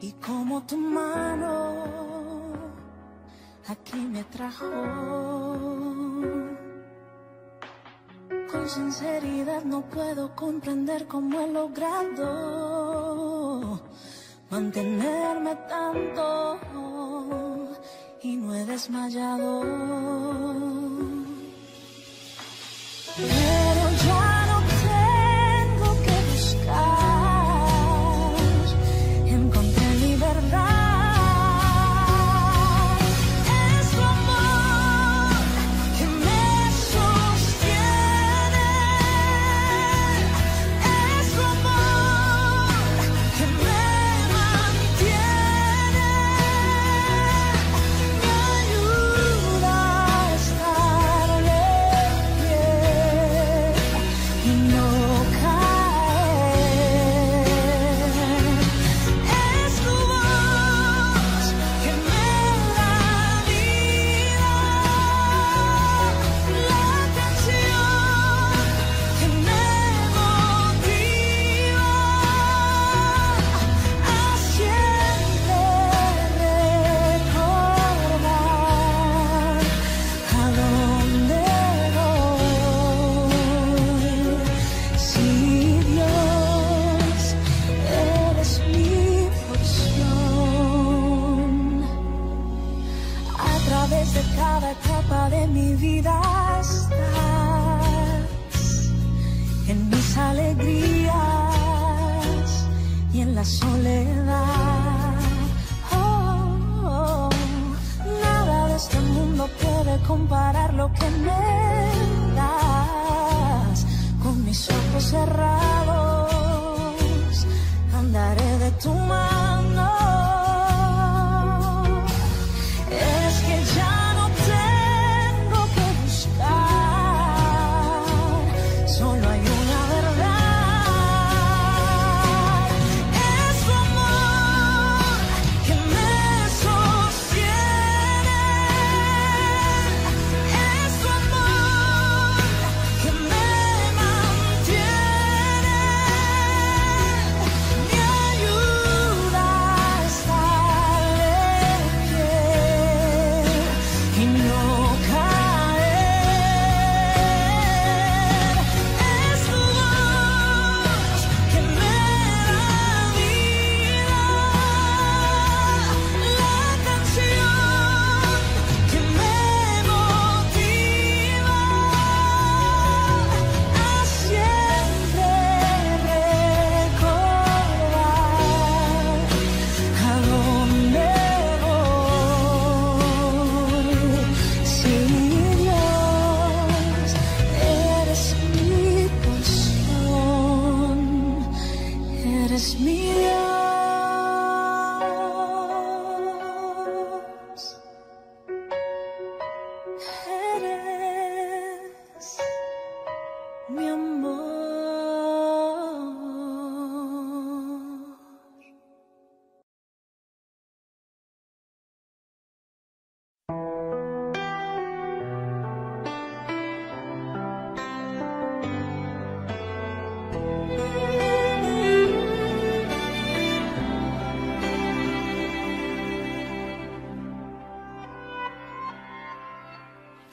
Y como tu mano aquí me trajo, con sinceridad no puedo comprender cómo he logrado mantenerme tanto y no he desmayado. Pero ya no tengo que buscar, encontré mi verdad.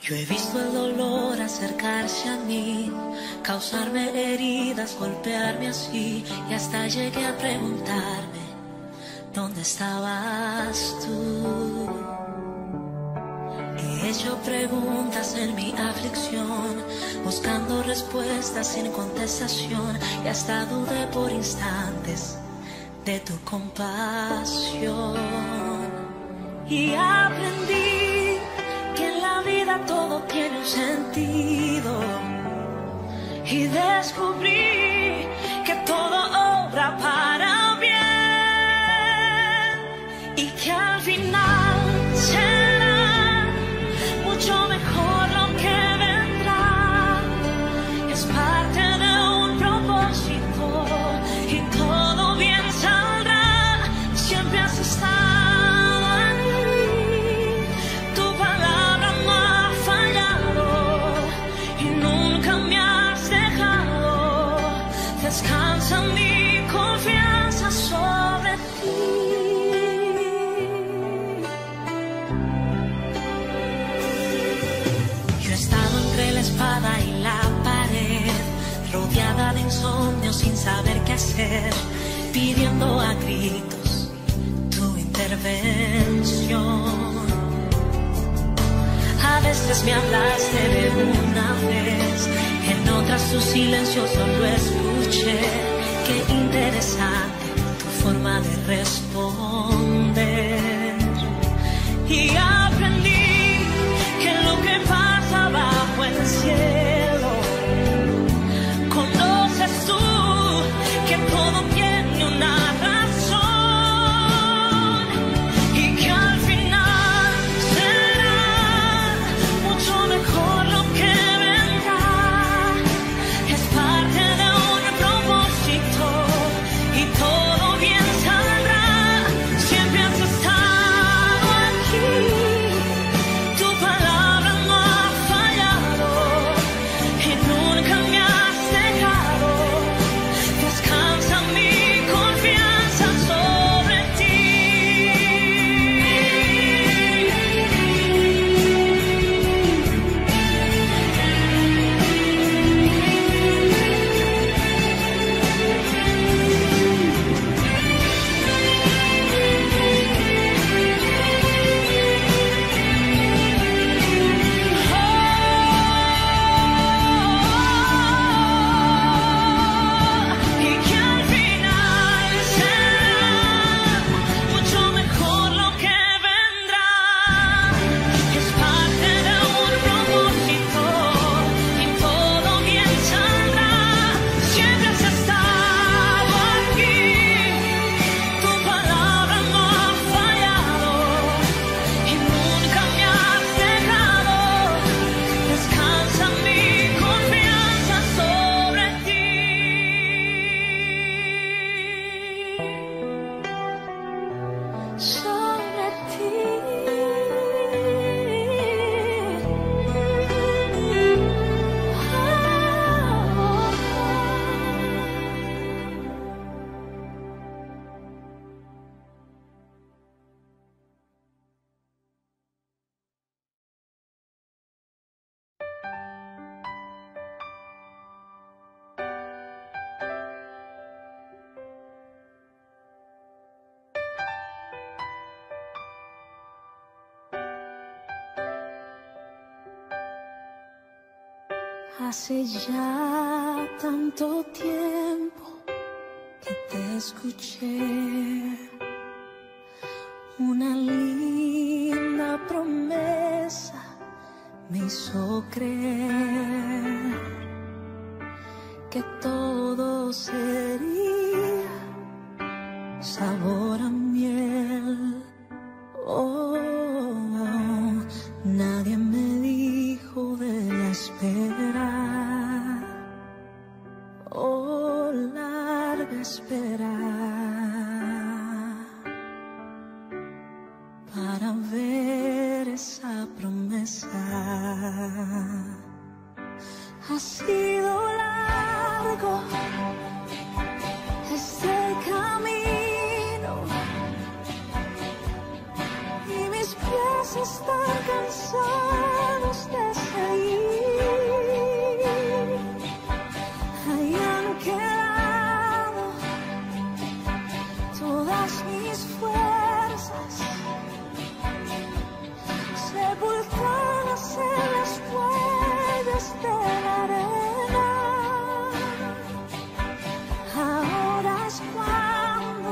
Yo he visto el dolor acercarse a mí, causarme heridas, golpearme así, y hasta llegué a preguntarme, ¿dónde estabas tú? He hecho preguntas en mi aflicción, buscando respuestas sin contestación, y hasta dudé por instantes de tu compasión. Y aprendí que en la vida todo tiene un sentido, y descubrí que todo obra para bien, y que al final será mucho mejor lo que vendrá. Es parte de un propósito y todo bien saldrá. Siempre has estado. Descansa mi confianza sobre ti. espada y la pared, rodeada de insomnios sin saber qué hacer, pidiendo a gritos tu intervención. A veces me hablaste de una vez, en otras tu silencio solo escuché. Qué interesante tu forma de responder. Y aprendí que lo que pasa bajo el cielo, conoces tú, que todo tiene una razón y que al final será mucho mejor lo que vendrá. Es parte de un propósito y todo bien saldrá. Siempre has estado aquí. Hace ya tanto tiempo que te escuché, una linda promesa me hizo creer que todo sería sabor a miel. Oh, nadie me dijo de la espera, oh larga espera, para ver esa promesa. Ha sido largo este camino y mis pies están cansados de seguir. Hayan quedado todas mis fuerzas sepultadas en las huellas de la arena. Ahora es cuando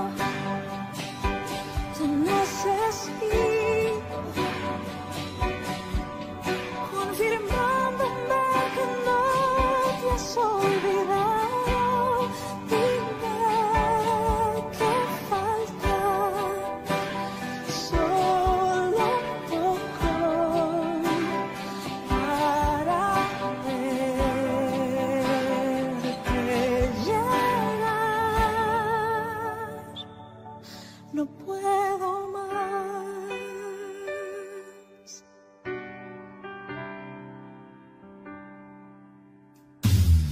te necesito, confirmándome que no te has olvidado. Dime que falta solo un poco para verte llegar. No puedo más.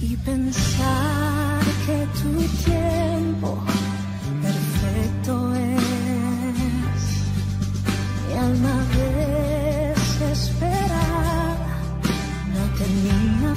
Y pensar que tu tiempo perfecto es, mi alma desesperada no tenía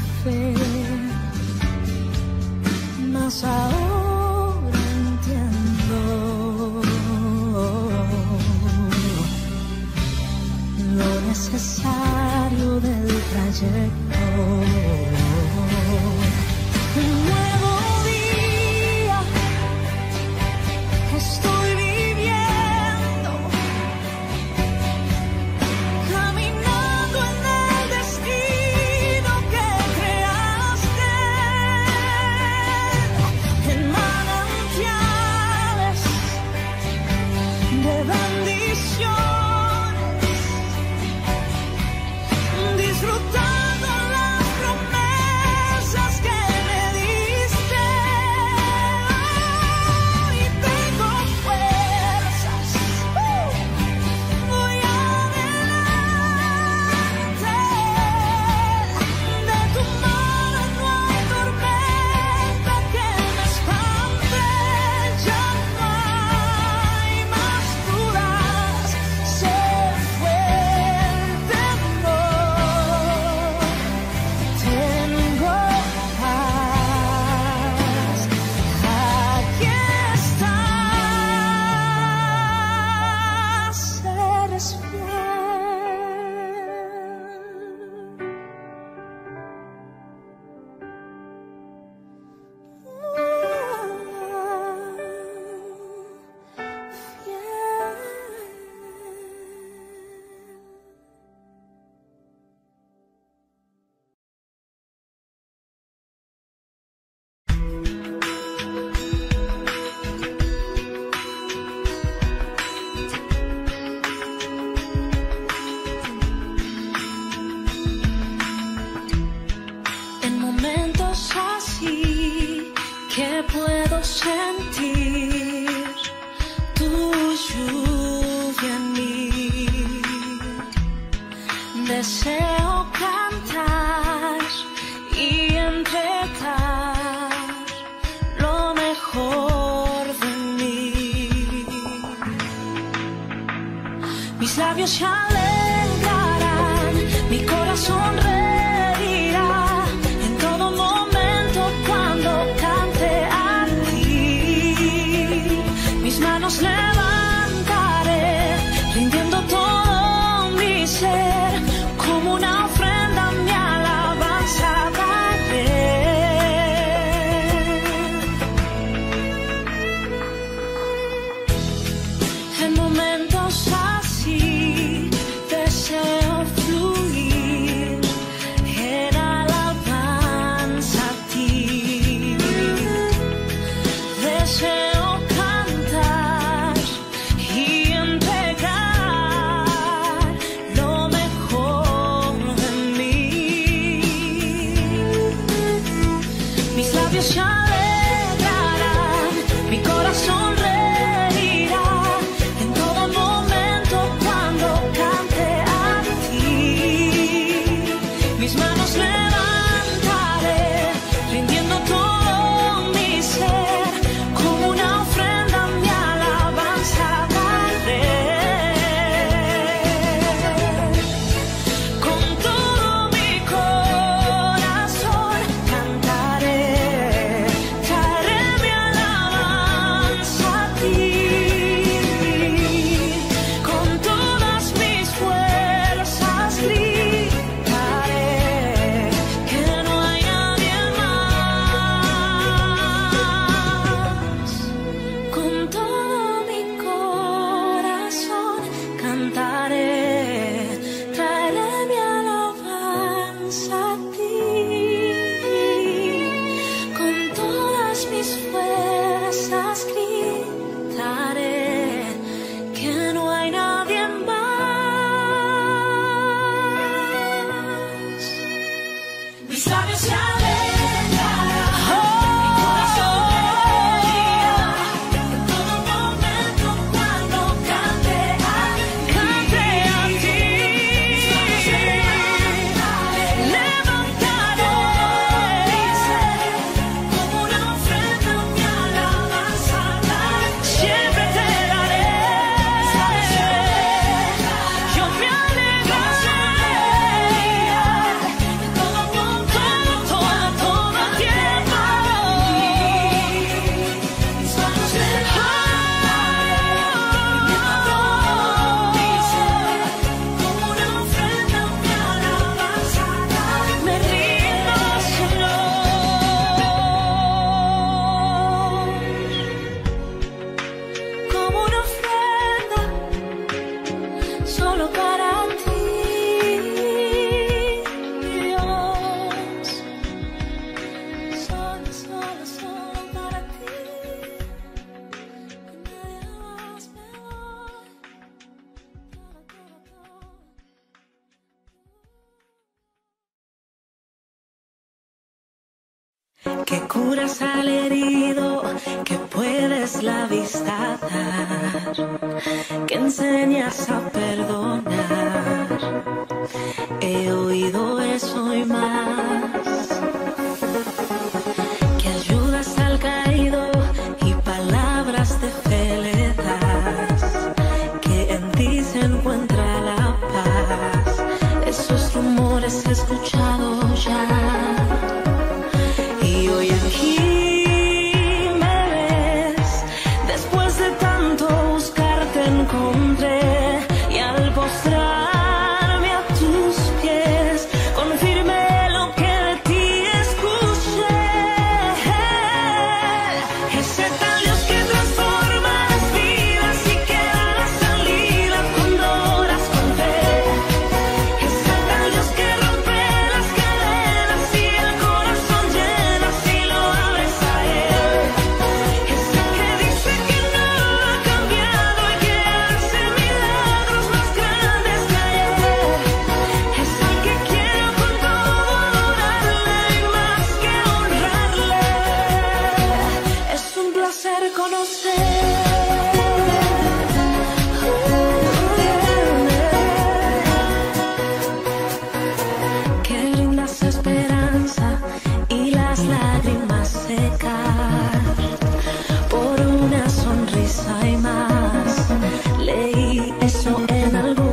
mis labios se alegrarán, mi corazón reirá en todo momento cuando cante a ti. Mis manos levantaré, rindiendo todo mi ser, como una ofrenda mi alabanza daré. En momentos así deseo fluir en alabanza a ti. Deseo cantar y entregar lo mejor de mí. Mis labios se alegrarán, mi corazón reirá en todo momento cuando cante a ti. Mis manos levantaré, rindiendo todo mi ser, como una ofrenda mi alabanza daré. Con todo mi corazón cantaré, traeré mi alabanza a ti. Con todas mis fuerzas gritaré que no hay nadie más. Con todo mi corazón cantaré, traeré mi alabanza a ti. Con todas mis fuerzas gritaré que no hay nadie más. Mis labios se alegrarán, mi corazón reirá en todo momento cuando cante a ti. Mis labios se levantaré, mi ser, como una ofrenda mi alabanza daré. Siempre te daré, yo me alegraré. Todo tiempo. Me rindo, Señor, como una ofrenda solo para ti, Dios. Solo para ti. Nadie más me voy. Que curas al herido, que puedes la vista dar, que enseñas a perdonar. He oído eso y más. Que ayudas al caído y palabras de fe le das, que en ti se encuentra la paz. Esos rumores he escuchado ya. Y hoy aquí me ves, después de tanto buscar te encontré, y al postrarme a tus pies confirmé lo que de ti escuché. Ese tal Dios que transforma las vidas y que da la salida cuando oras con fe. Ese tal Dios que rompe las cadenas y el corazón llena si lo abres a Él. Ese que dice que nada ha cambiado y que hace milagros más grandes que ayer. Ese que quiero con todo adorarle y más que honrarle. Es un placer conocer. Que brindas esperanza y las lágrimas secar por una sonrisa y más. Leí eso en algo.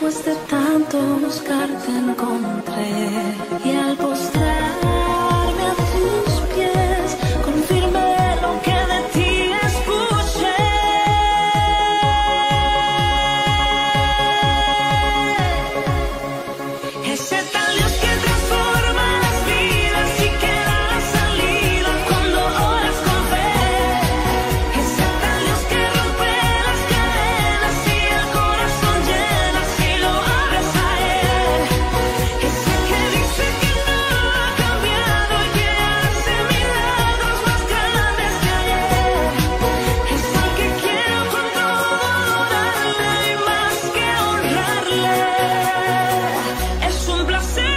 Después de tanto buscarte encontré y al postrarme a tus pies confirmé lo que de ti escuché. Ese tal Dios que transforma las vidas y que da la salida cuando oras con fe. Ese tal Dios que rompe las cadenas y el corazón llena si lo abres a Él. Ese que dice que nada ha cambiado y que hace milagros más grandes que ayer. Ese que quiero con todo darle y más que honrarle. Es un placer conocer.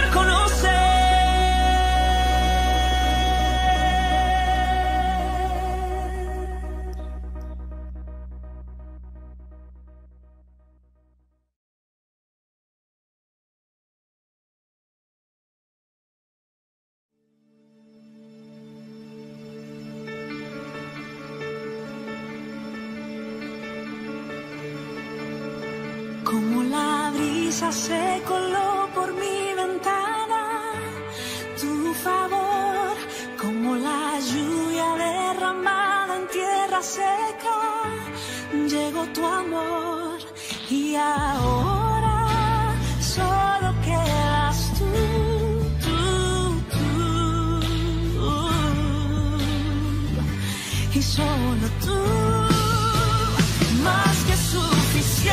Como la brisa se coló por mi ventana, tu favor, como la lluvia derramada en tierra seca, llegó tu amor y ahora solo quedas tú, y solo tú, más que suficiente.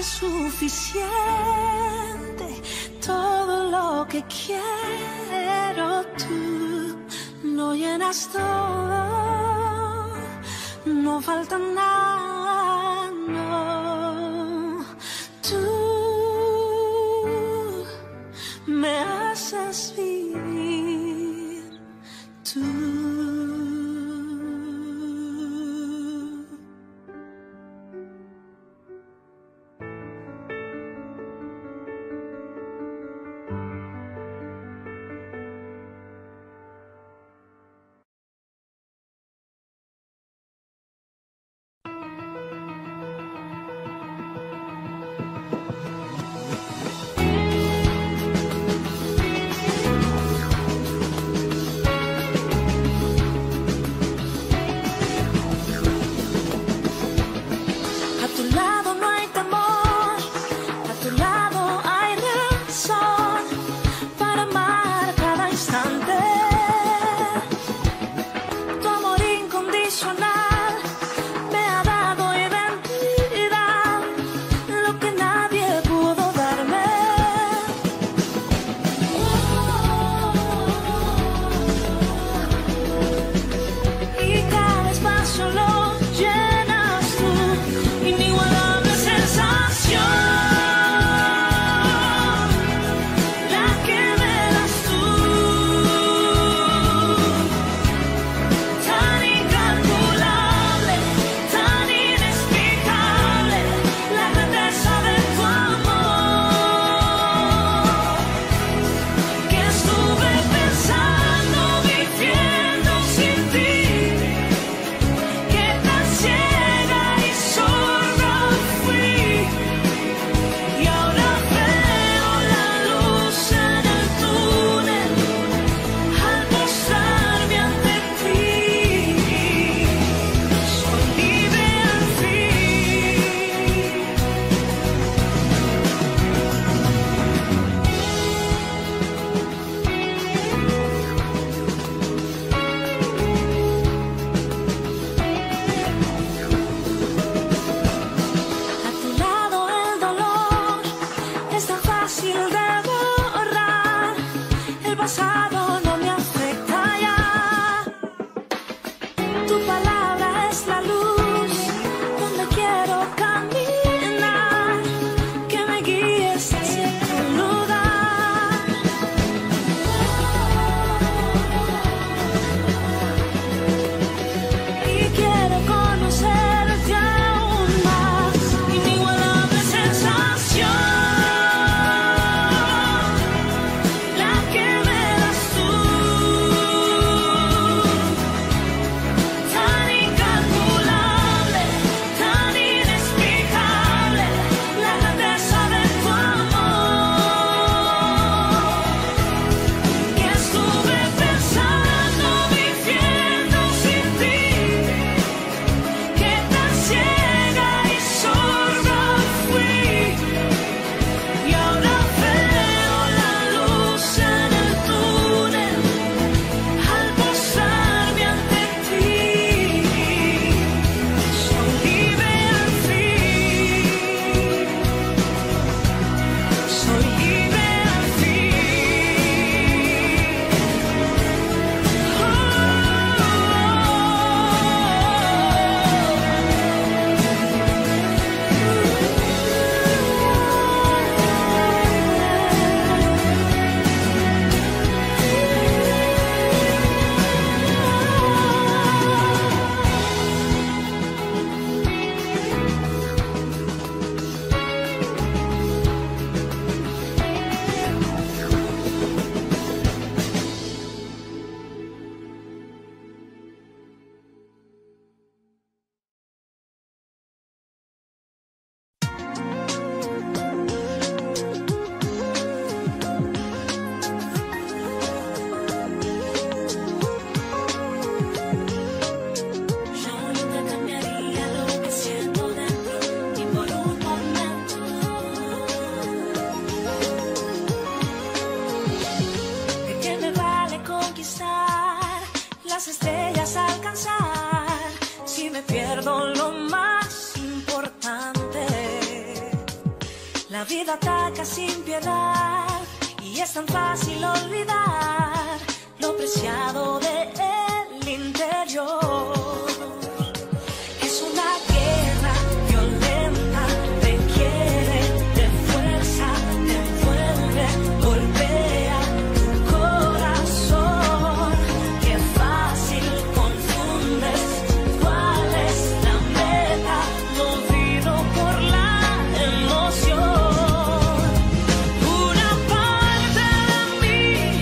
Suficiente, todo lo que quiero tú, lo llenas todo, no falta nada, no, tú me haces vivir, tú. pasado no me afecta ya. Tu palabra es la luz donde quiero caminar, que me guíes hacia tu lugar. Y quiero conocerte aún más, inigualable sensación. La vida ataca sin piedad y es tan fácil olvidar lo preciado del interior. Es una guerra violenta, te quiere, te fuerza, te envuelve, golpea tu corazón. Qué fácil confundes cuál es la meta, movido por la emoción. Una parte de mí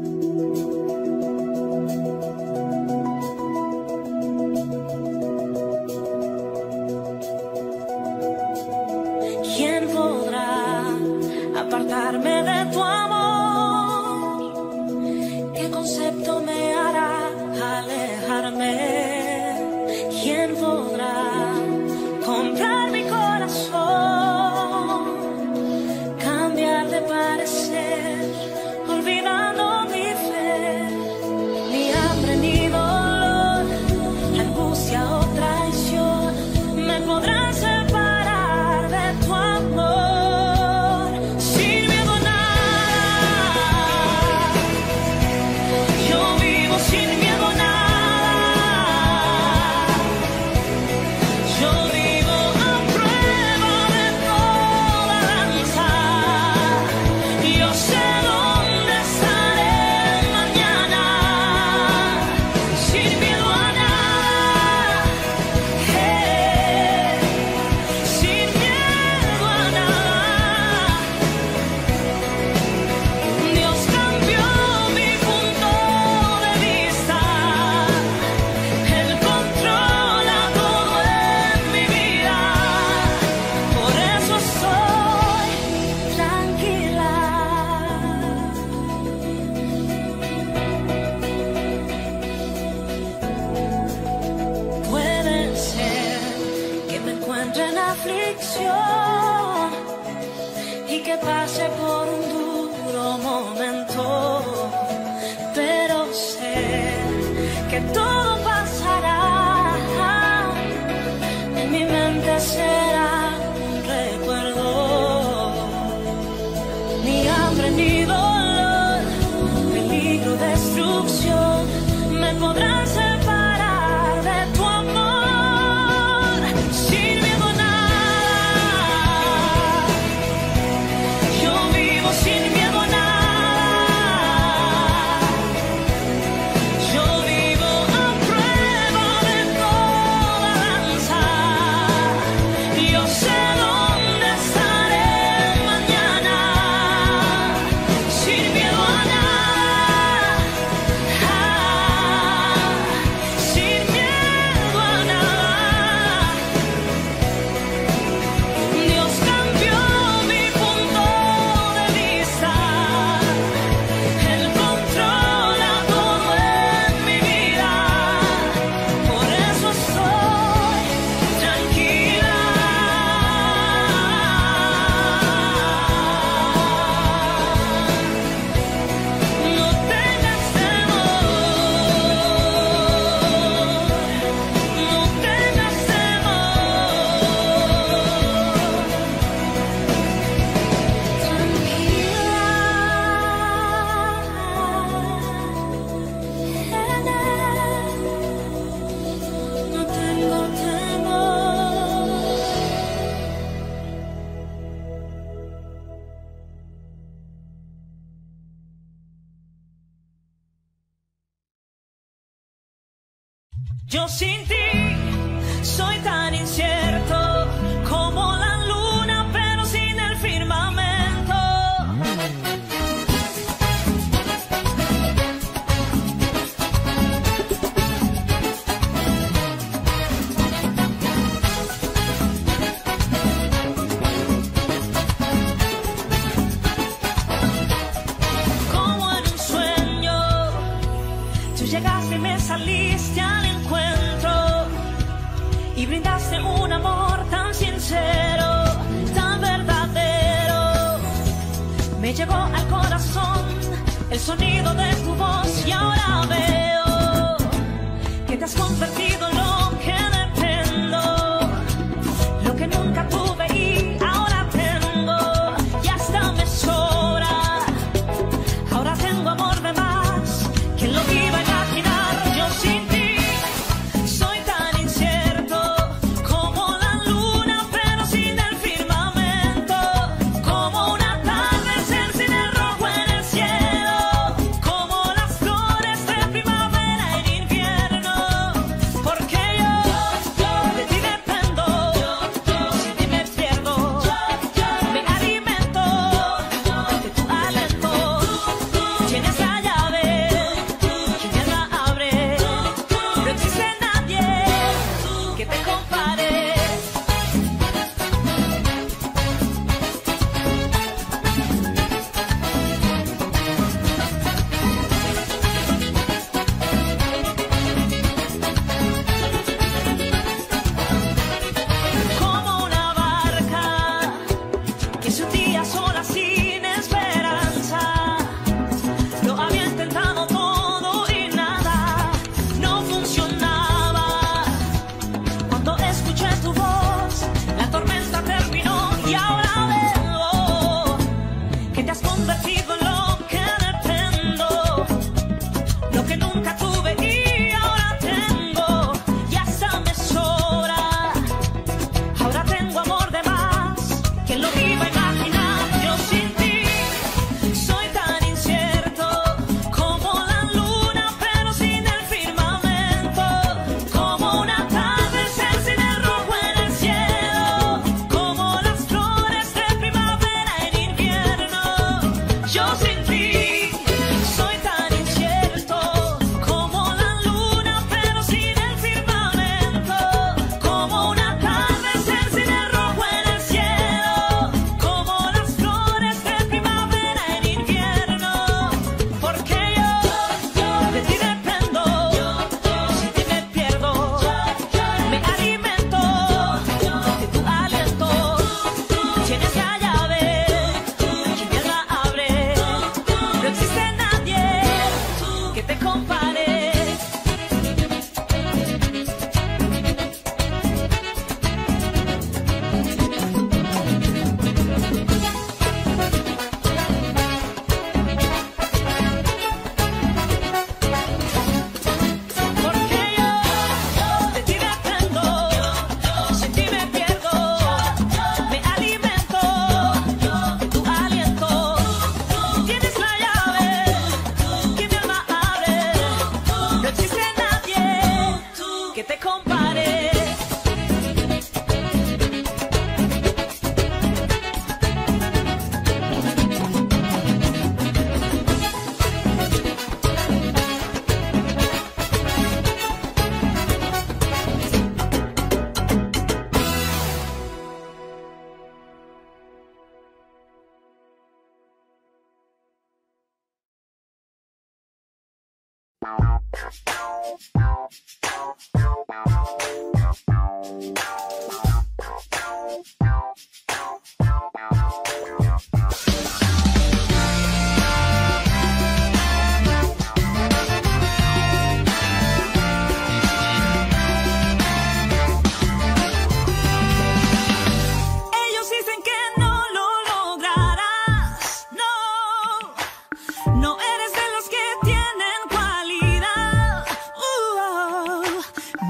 ¿Quién podrá apartarme de tu amor? ¿Qué concepto me hará alejarme? ¿Quién podrá comprar mi corazón? Cambiar de parecer, olvidando mi fe, ni hambre ni dolor, angustia o traición me podrán separar. Aflicción y que pase por un duro momento, pero sé que todo pasará, en mi mente será un recuerdo, ni hambre ni dolor, peligro, destrucción me podrán separar de tu amor. Yo sin ti soy tan incierto como la luna, pero sin el firmamento. Como en un sueño, tú llegaste y me saliste al encuentro y brindaste un amor tan sincero, tan verdadero. Me llegó al corazón el sonido de tu voz y ahora veo que te has convertido en lo que dependo, lo que nunca tuve y ahora tengo, y hasta me sobra. Ahora tengo amor de más que lo que iba a imaginar. Yo sin ti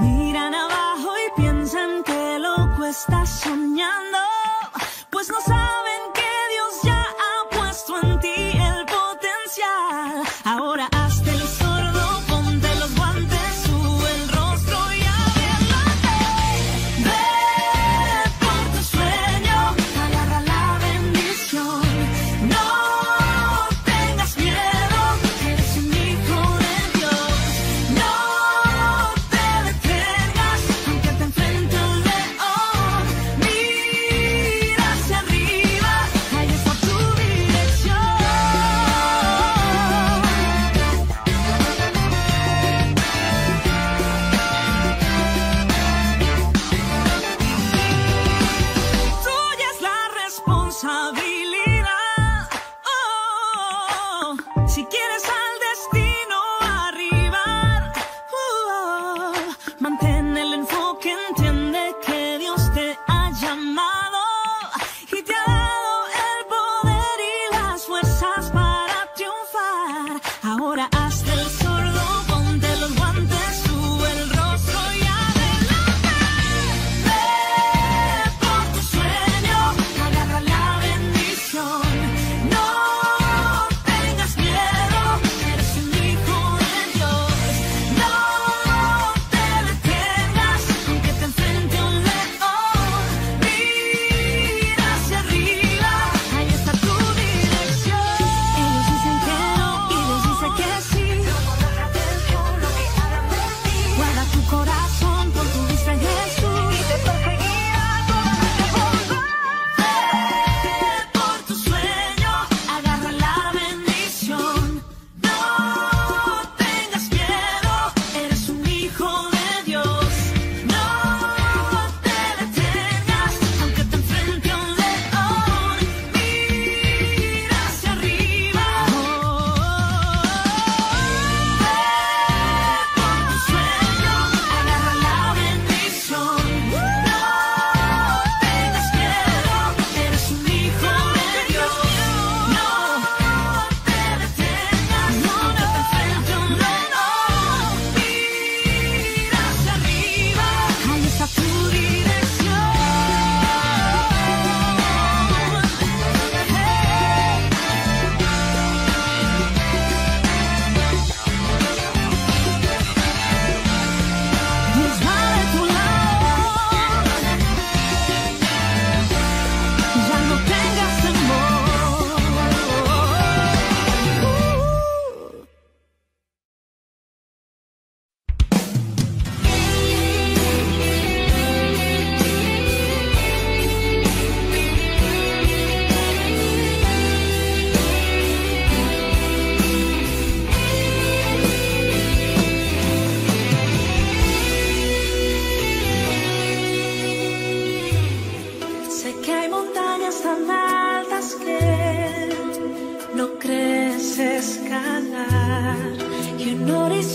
Miran abajo y piensan que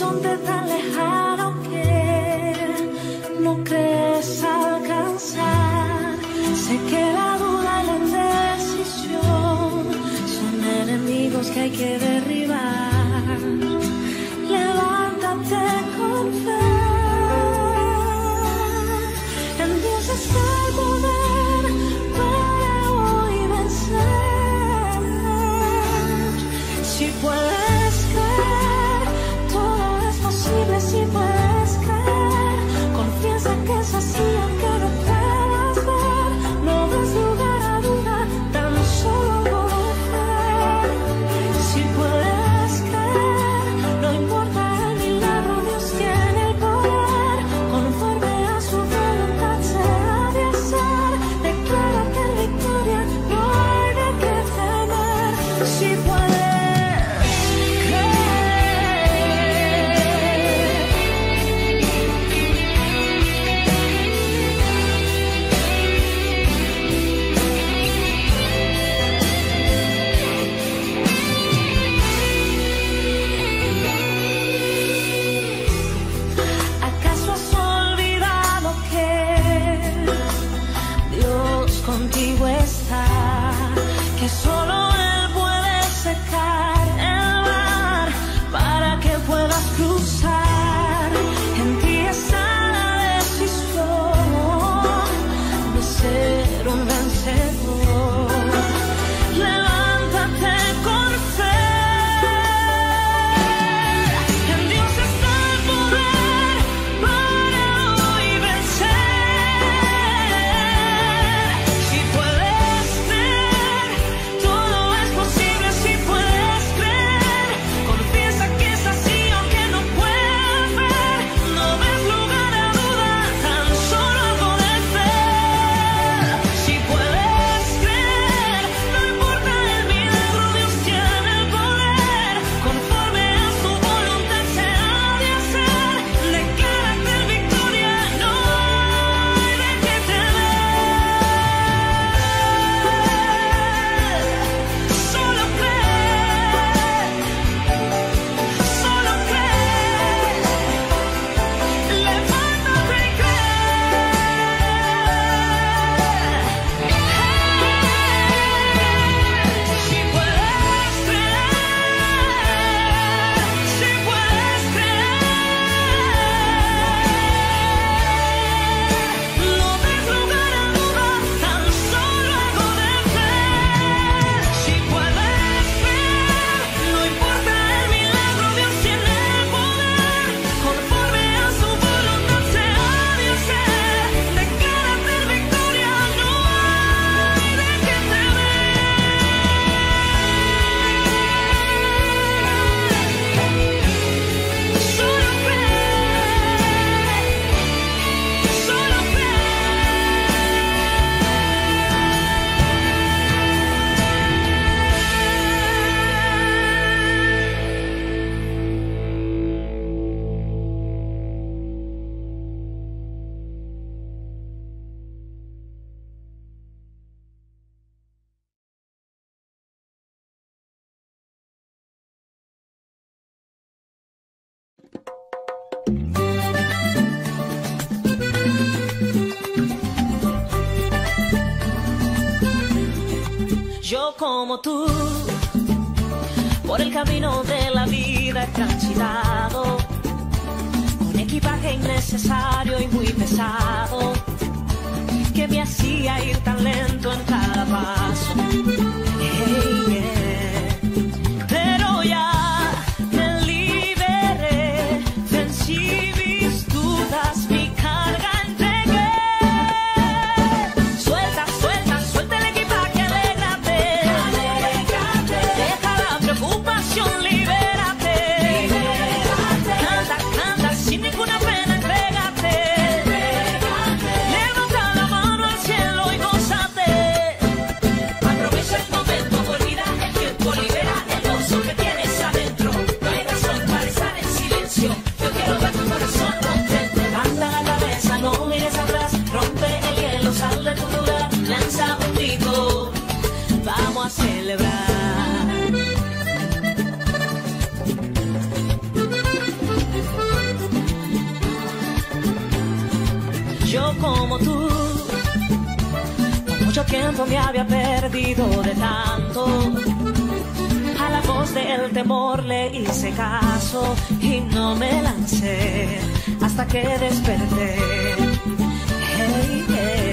horizonte tan lejano que no crees alcanzar. Sé que la duda y la indecisión son enemigos que hay que derribar. Levántate con fe, en Dios está el poder para hoy vencer. Si puedes, si puedes creer, confianza que es así, aunque no puedas ver, no des lugar a duda, tan solo conocer. Si puedes creer, no importa el milagro, Dios tiene el poder, conforme a su voluntad será de hacer. Declárate en victoria, no hay de qué temer. Si puedes. Yo como tú, por el camino de la vida he transitado, con equipaje innecesario y muy pesado, que me hacía ir tan lento en cada paso. Hey, yeah. Pero ya me liberé, vencí mis dudas, mi carga entregué. Suelta, suelta, suelta el equipaje, alégrate, alégrate. Deja la preocupación, libérate, libérate. Canta, canta, sin ninguna pena, entrégate, entrégate. Levanta la mano al cielo y gózate. yo como tú. Por mucho tiempo me había perdido de tanto. A la voz del temor le hice caso y no me lancé hasta que desperté. Hey, hey.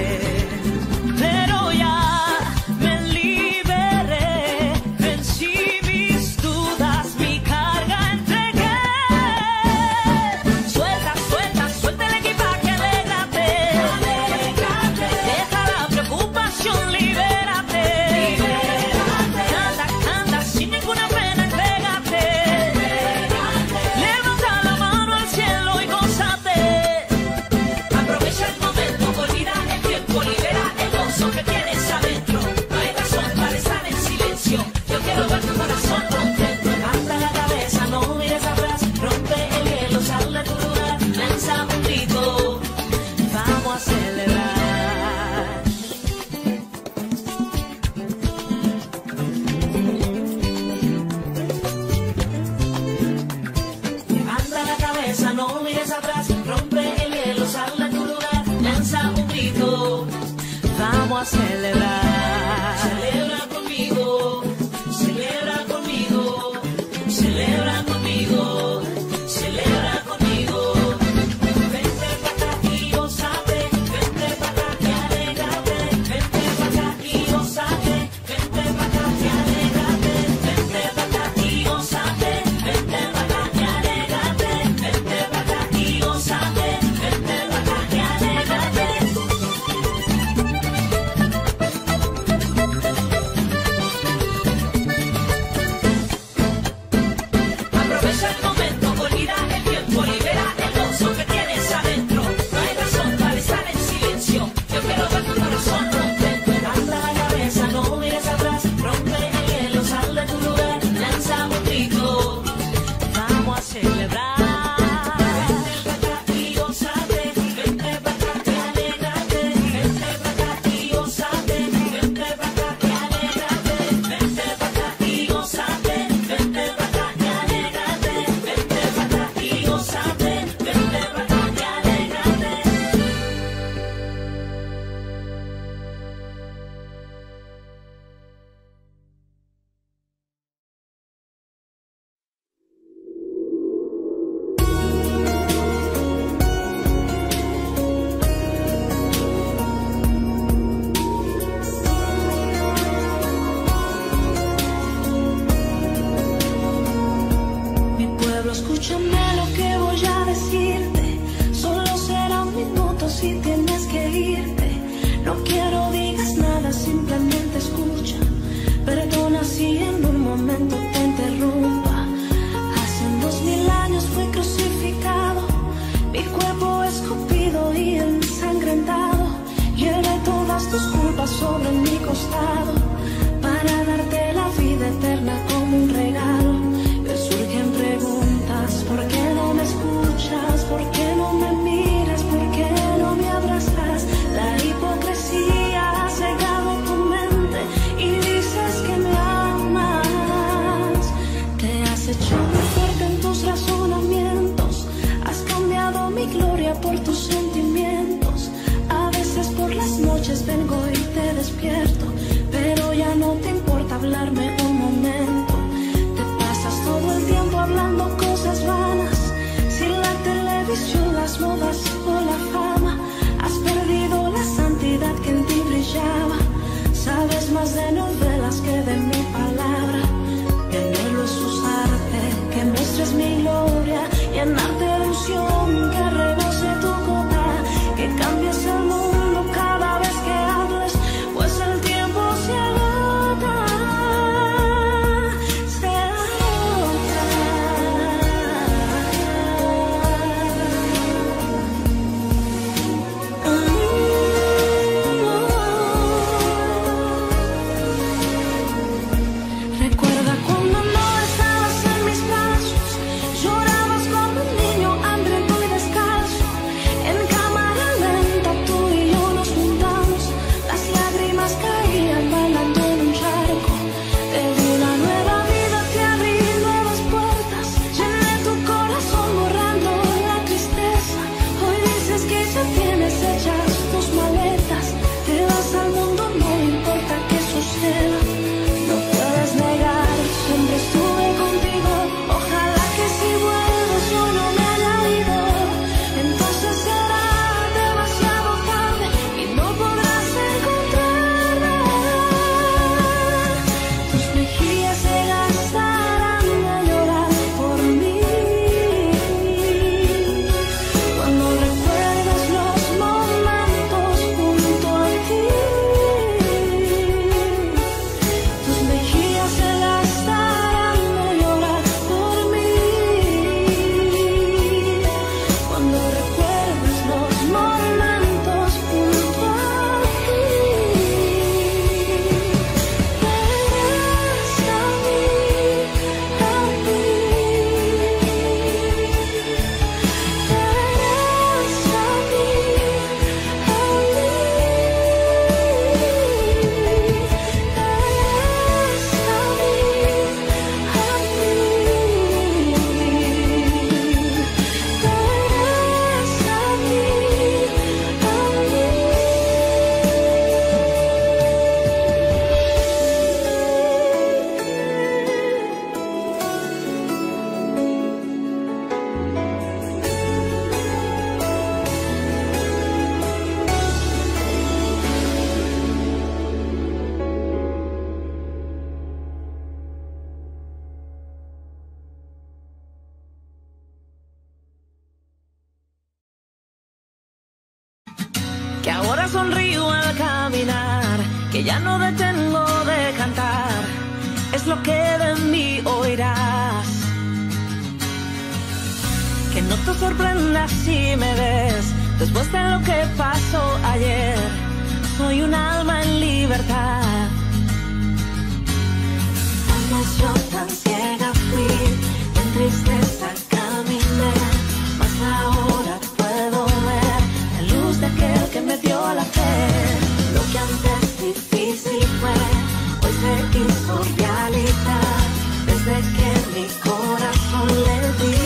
sonrío al caminar, que ya no detengo de cantar, es lo que de mí oirás. Que no te sorprendas si me ves después de lo que pasó ayer. Soy un alma en libertad. Antes yo tan ciega fui, en tristeza caminé, mas ahora puedo ver la luz de aquel que me dio la fe. Lo que antes difícil fue, hoy se hizo realidad, desde que mi corazón le di.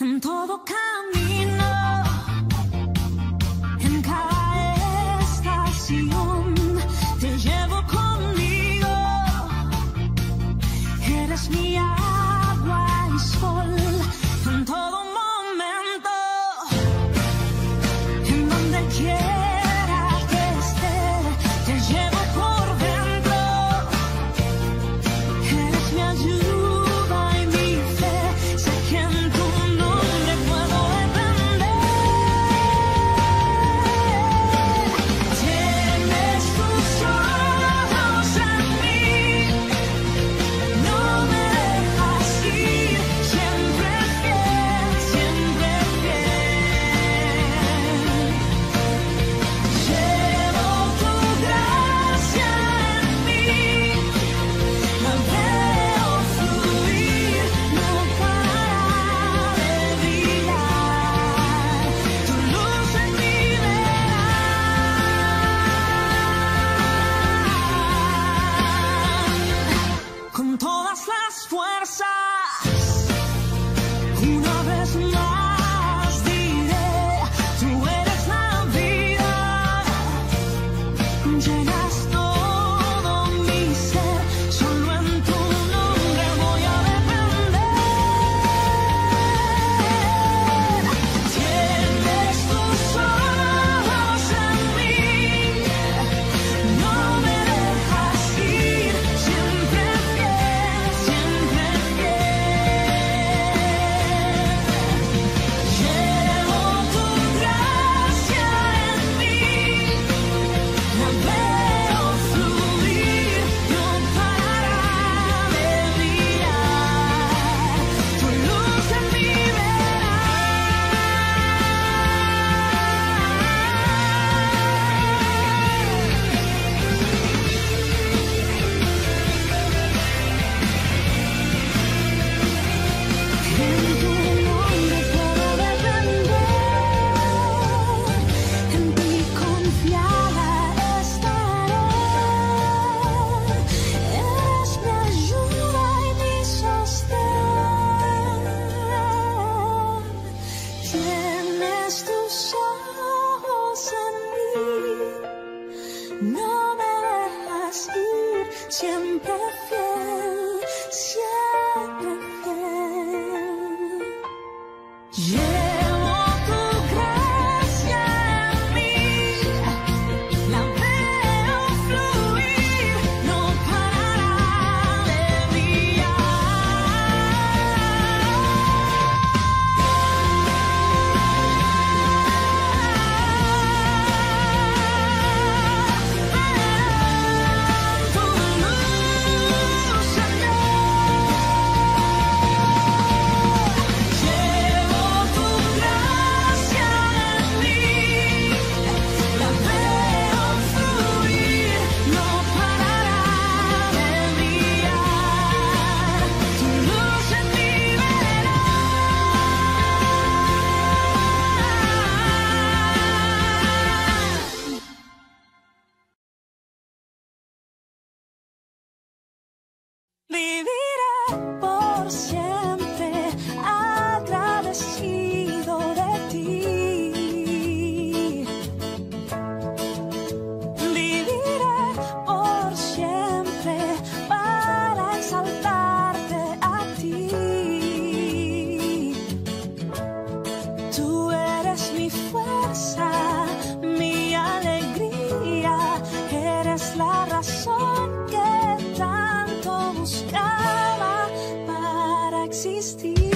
En todo camino, en cada estación, te llevo conmigo. Eres mi agua y sol en todo momento. Existir.